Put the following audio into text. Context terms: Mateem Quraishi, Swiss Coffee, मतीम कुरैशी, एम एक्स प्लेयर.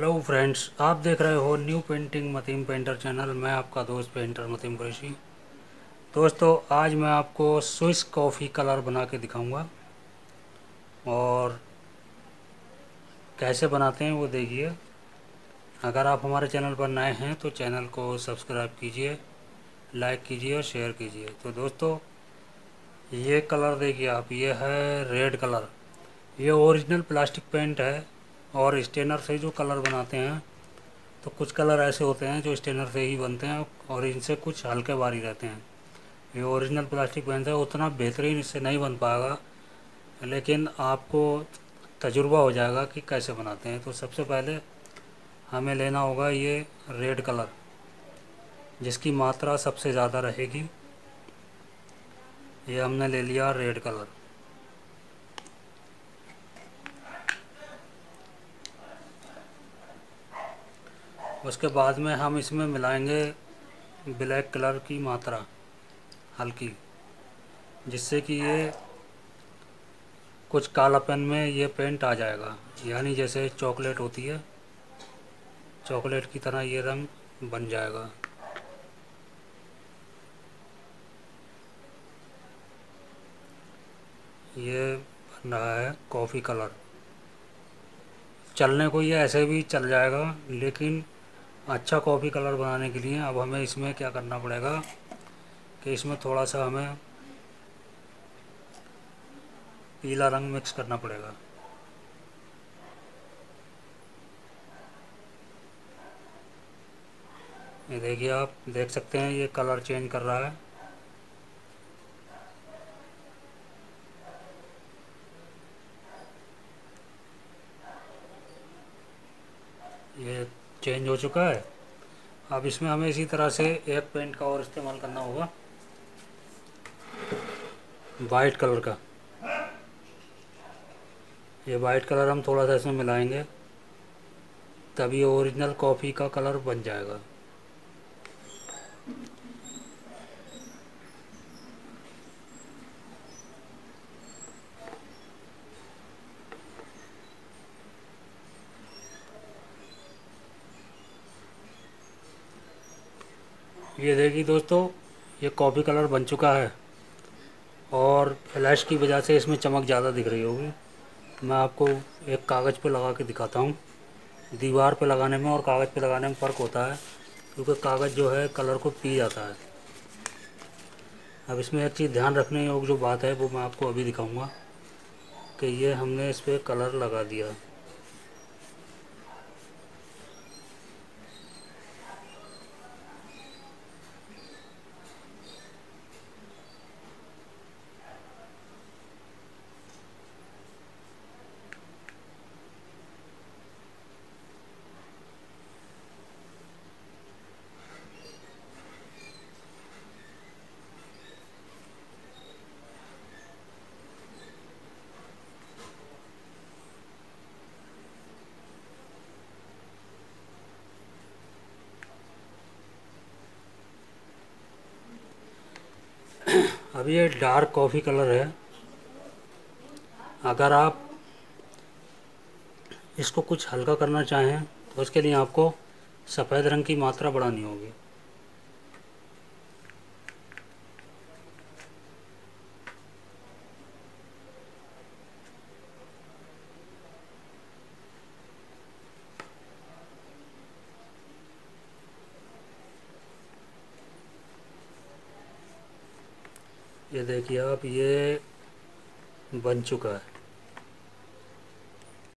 Hello friends, आप देख रहे हो न्यू पेंटिंग मतीम पेंटर चैनल। मैं आपका दोस्त पेंटर मतीम कुरैशी। दोस्तों, आज मैं आपको स्विस कॉफ़ी कलर बना के दिखाऊँगा और कैसे बनाते हैं वो देखिए। अगर आप हमारे चैनल पर नए हैं तो चैनल को सब्सक्राइब कीजिए, लाइक कीजिए और शेयर कीजिए। तो दोस्तों, ये कलर देखिए आप, ये है रेड कलर। ये ओरिजिनल प्लास्टिक पेंट है और स्टेनर से जो कलर बनाते हैं, तो कुछ कलर ऐसे होते हैं जो स्टेनर से ही बनते हैं और इनसे कुछ हल्के भारी रहते हैं। ये ओरिजिनल प्लास्टिक पेंट है, उतना बेहतरीन इससे नहीं बन पाएगा, लेकिन आपको तजुर्बा हो जाएगा कि कैसे बनाते हैं। तो सबसे पहले हमें लेना होगा ये रेड कलर, जिसकी मात्रा सबसे ज़्यादा रहेगी। ये हमने ले लिया रेड कलर। उसके बाद में हम इसमें मिलाएंगे ब्लैक कलर की मात्रा हल्की, जिससे कि ये कुछ कालापन में ये पेंट आ जाएगा। यानी जैसे चॉकलेट होती है, चॉकलेट की तरह ये रंग बन जाएगा। ये बन रहा है कॉफ़ी कलर। चलने को ये ऐसे भी चल जाएगा, लेकिन अच्छा कॉफ़ी कलर बनाने के लिए अब हमें इसमें क्या करना पड़ेगा कि इसमें थोड़ा सा हमें पीला रंग मिक्स करना पड़ेगा। ये देखिए, आप देख सकते हैं ये कलर चेंज कर रहा है। ये चेंज हो चुका है। अब इसमें हमें इसी तरह से एक पेंट का और इस्तेमाल करना होगा, वाइट कलर का। ये वाइट कलर हम थोड़ा सा इसमें मिलाएंगे, तब ये ओरिजिनल कॉफ़ी का कलर बन जाएगा। ये देखिए दोस्तों, ये कॉफ़ी कलर बन चुका है और फ्लैश की वजह से इसमें चमक ज़्यादा दिख रही होगी। मैं आपको एक कागज़ पे लगा के दिखाता हूँ। दीवार पे लगाने में और कागज़ पे लगाने में फ़र्क होता है, क्योंकि कागज़ जो है कलर को पी जाता है। अब इसमें एक चीज़ ध्यान रखने योग्य जो बात है वो मैं आपको अभी दिखाऊँगा कि ये हमने इस पर कलर लगा दिया। अब ये डार्क कॉफ़ी कलर है। अगर आप इसको कुछ हल्का करना चाहें तो उसके लिए आपको सफ़ेद रंग की मात्रा बढ़ानी होगी। ये देखिए आप, ये बन चुका है।